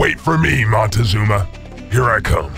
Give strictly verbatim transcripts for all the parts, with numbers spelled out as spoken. Wait for me, Montezuma. Here I come.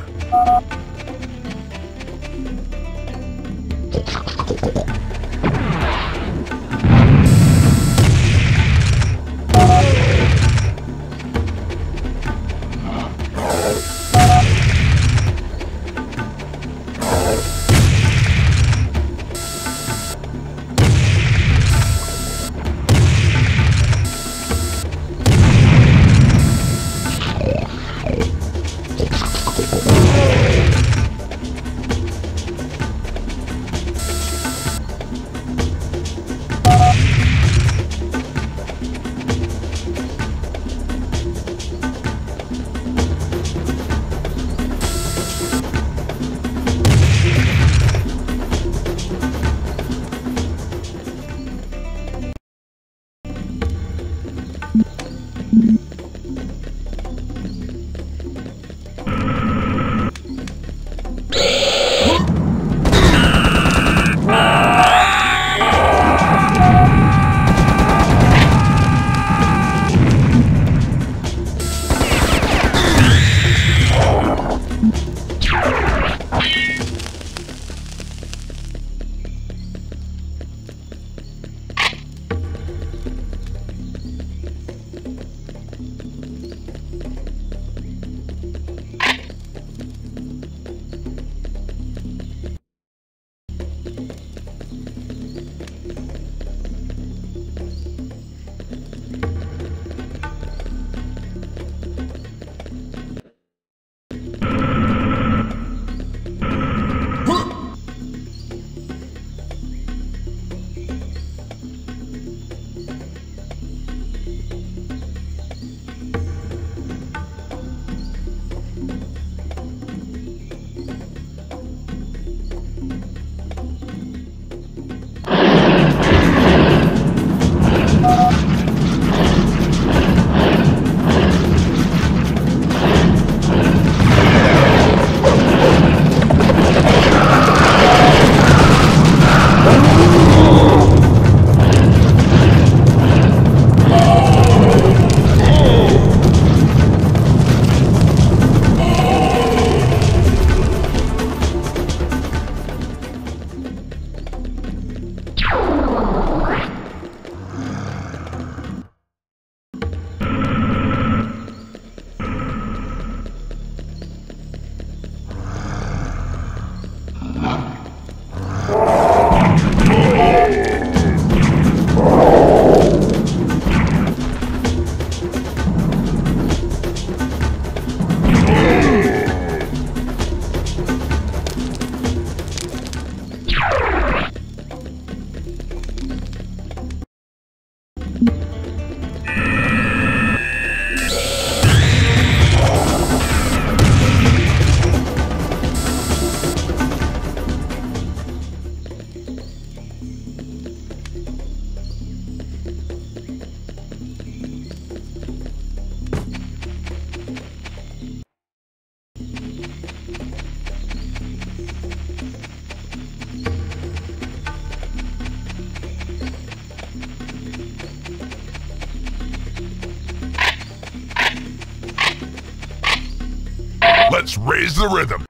Let's raise the rhythm.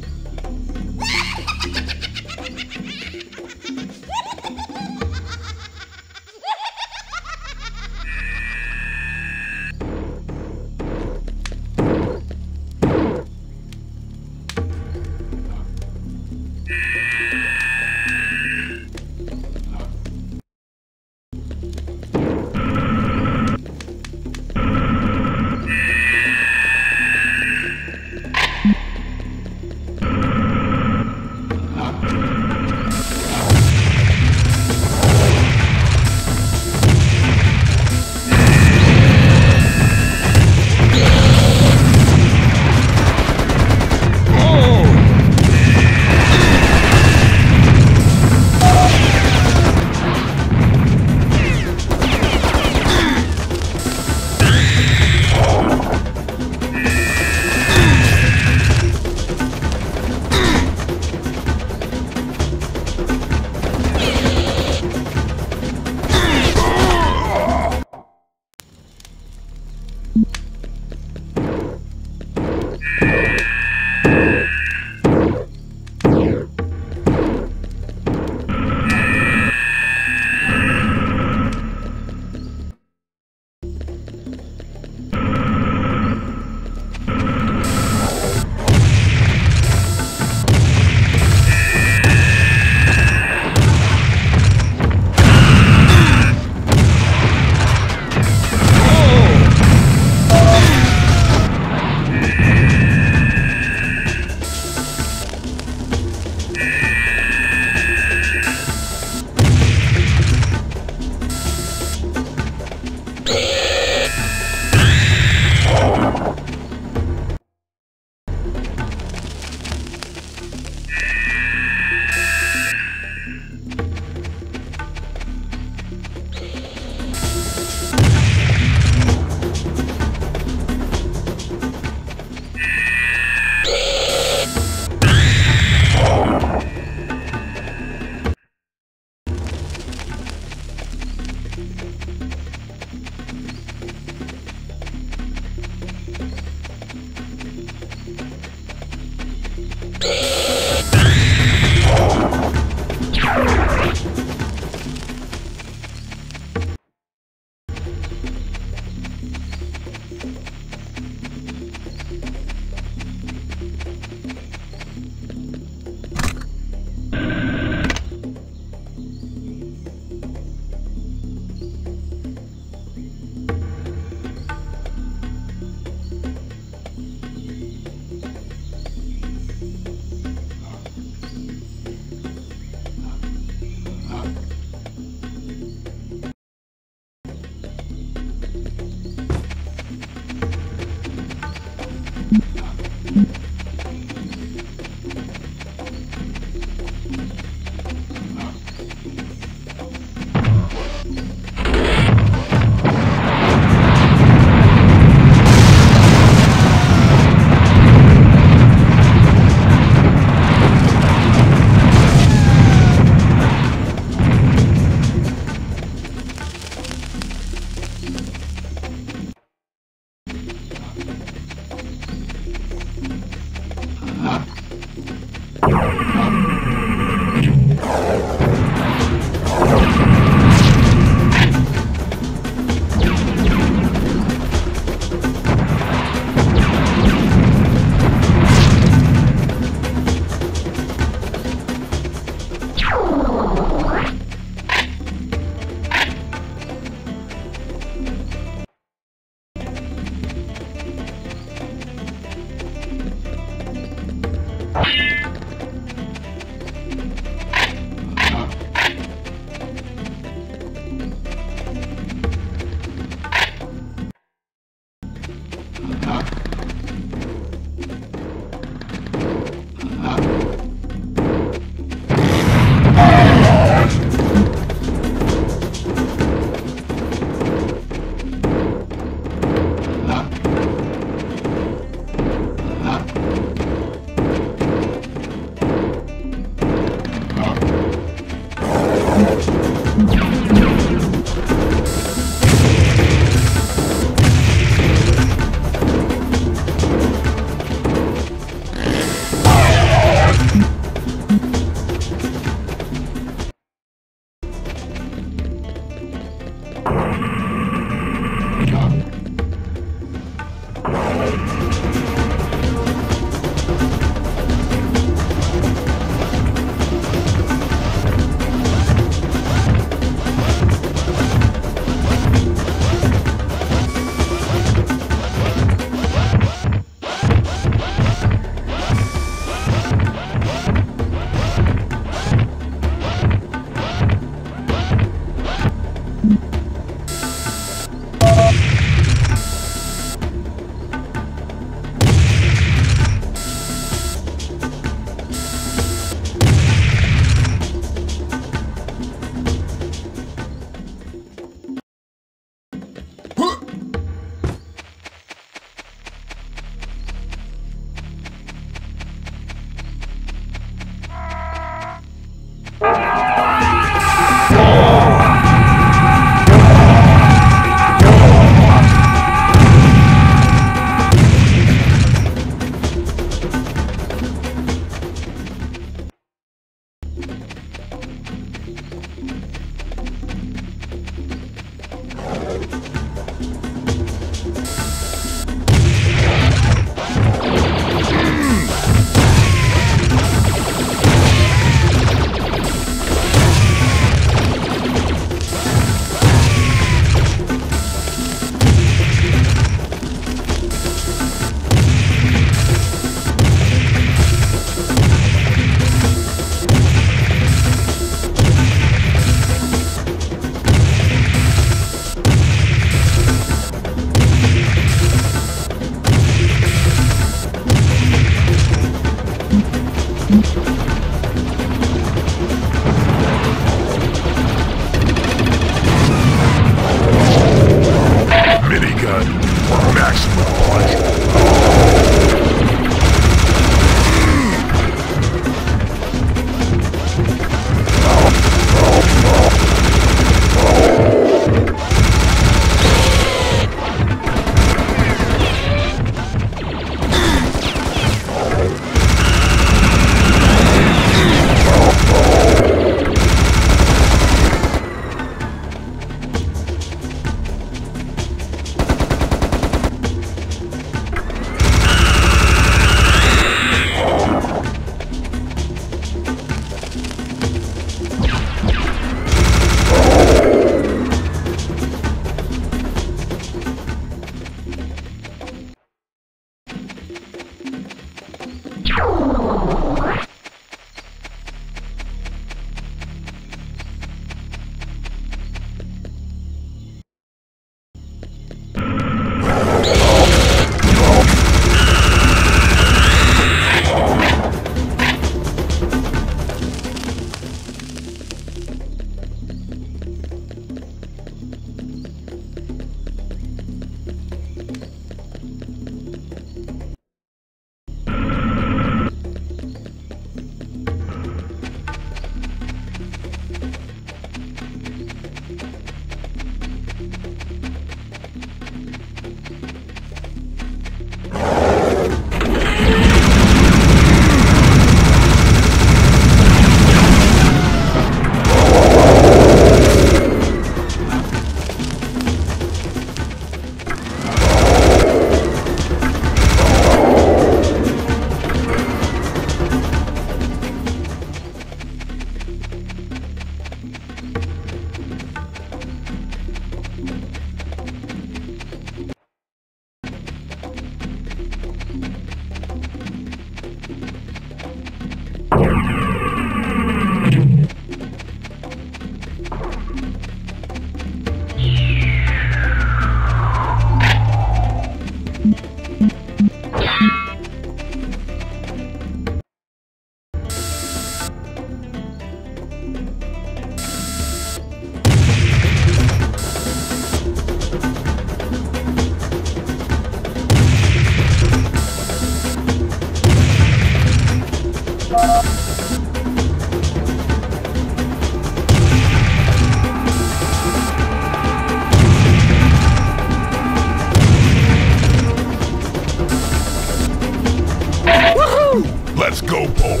Let's go, Paul!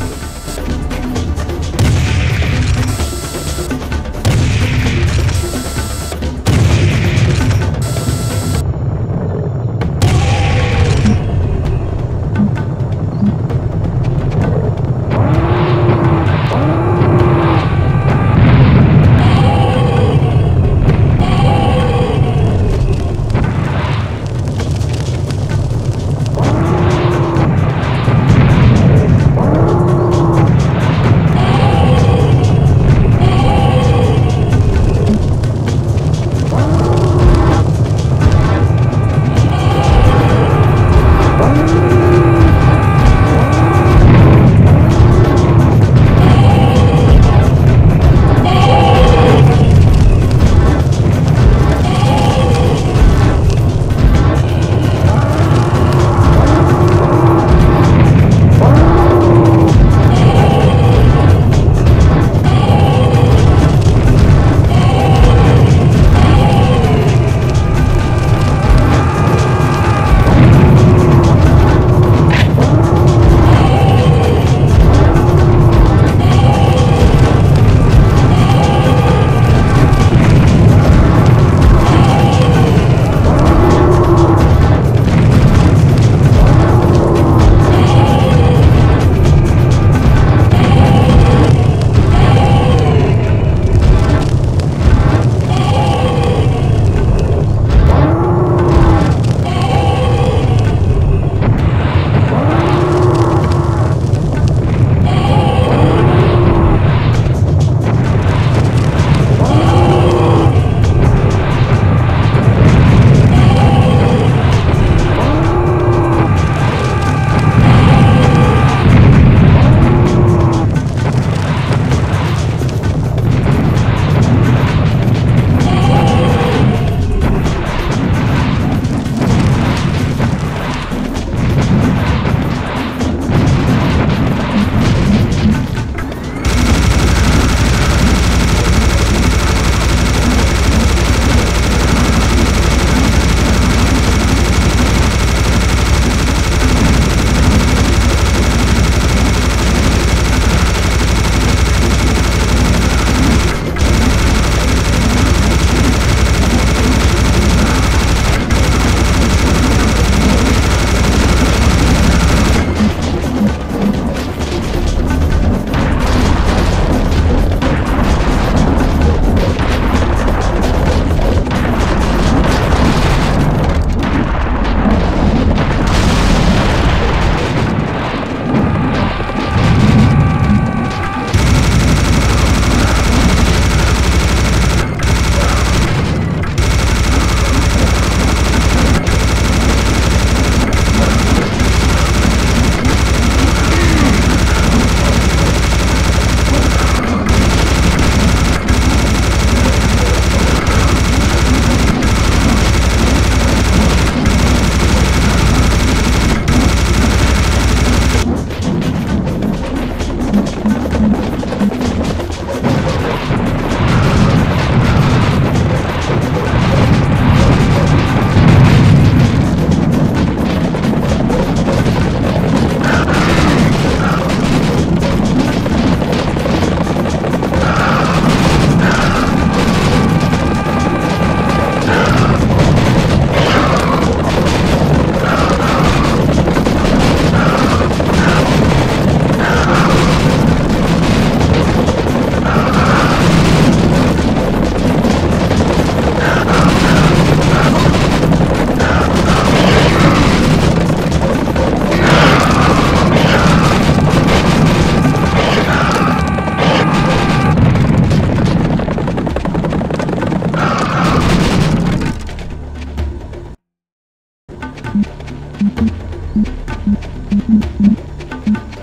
Mm-hmm.